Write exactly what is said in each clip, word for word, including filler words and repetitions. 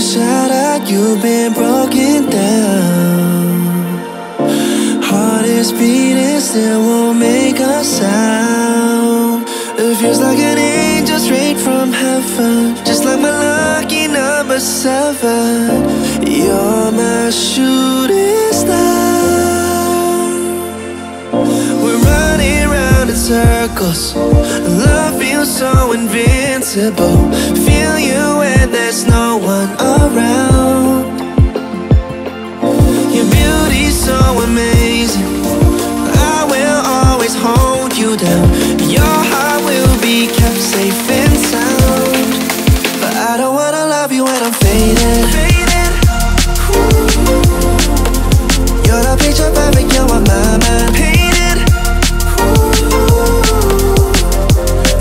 inside out, you've been broken down. Heart is beating, still won't make a sound. It feels like an angel straight from heaven, just like my lucky number seven. You're my shooting star. We're running round in circles. Love feels so invincible. Feel you when there's no one around. Your beauty's so amazing, I will always hold you down. Your heart will be kept safe and sound. But I don't wanna love you when I'm faded. You're the picture perfect, you're on my mind. Painted, ooh.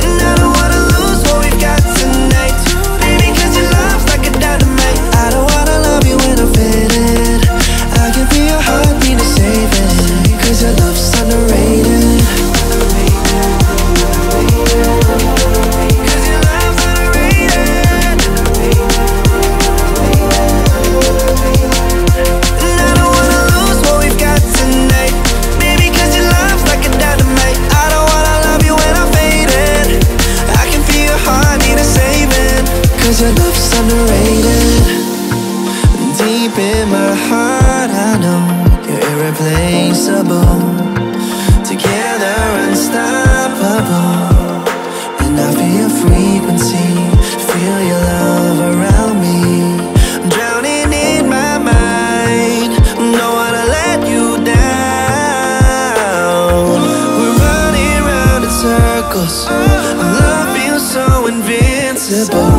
And I don't wanna lose what we've got tonight, baby, cause your love's like a dynamite. I don't wanna love you when I'm faded. I can feel your heart need to save it, cause your love's underrated. Cause your love's underrated. Deep in my heart, I know you're irreplaceable. Together, unstoppable. And I feel your frequency, feel your love around me. I'm drowning in my mind, don't wanna let you down. We're running round in circles. Love feels so invincible.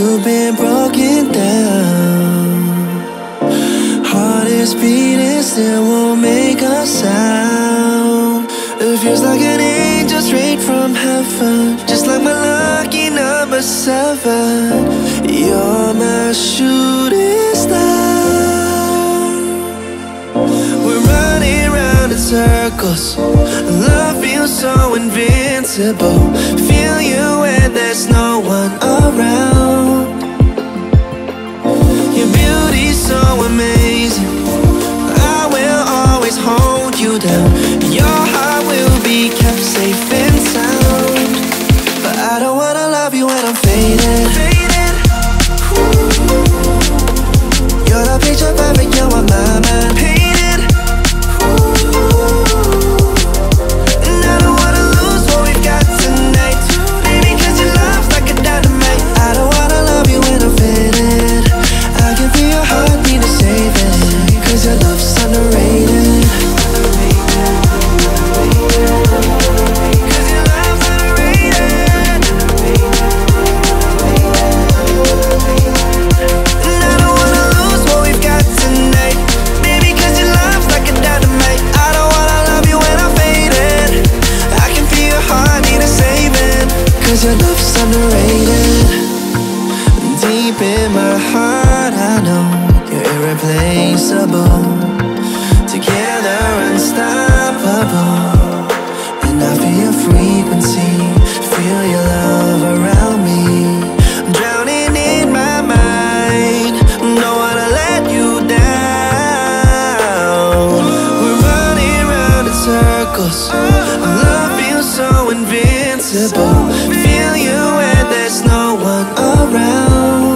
You've been broken down. Heart is beating, still won't make a sound. It feels like an angel straight from heaven, just like my lucky number seven. You're my shooting star. We're running round in circles. Love feels so invincible. Feel you when there's no one around. So amazing, I will always hold you down. Your heart will be kept safe and sound. But I don't wanna love you when I'm faded. Faded, ooh. You're the picture perfect, you're on my mind. Painted, ooh. And I don't wanna lose what we've got tonight, baby, cause your love's like a dynamite. I don't wanna love you when I'm faded. I can feel your heart, save it, cause your love's underrated. Love feels so invincible. Feel you when there's no one around.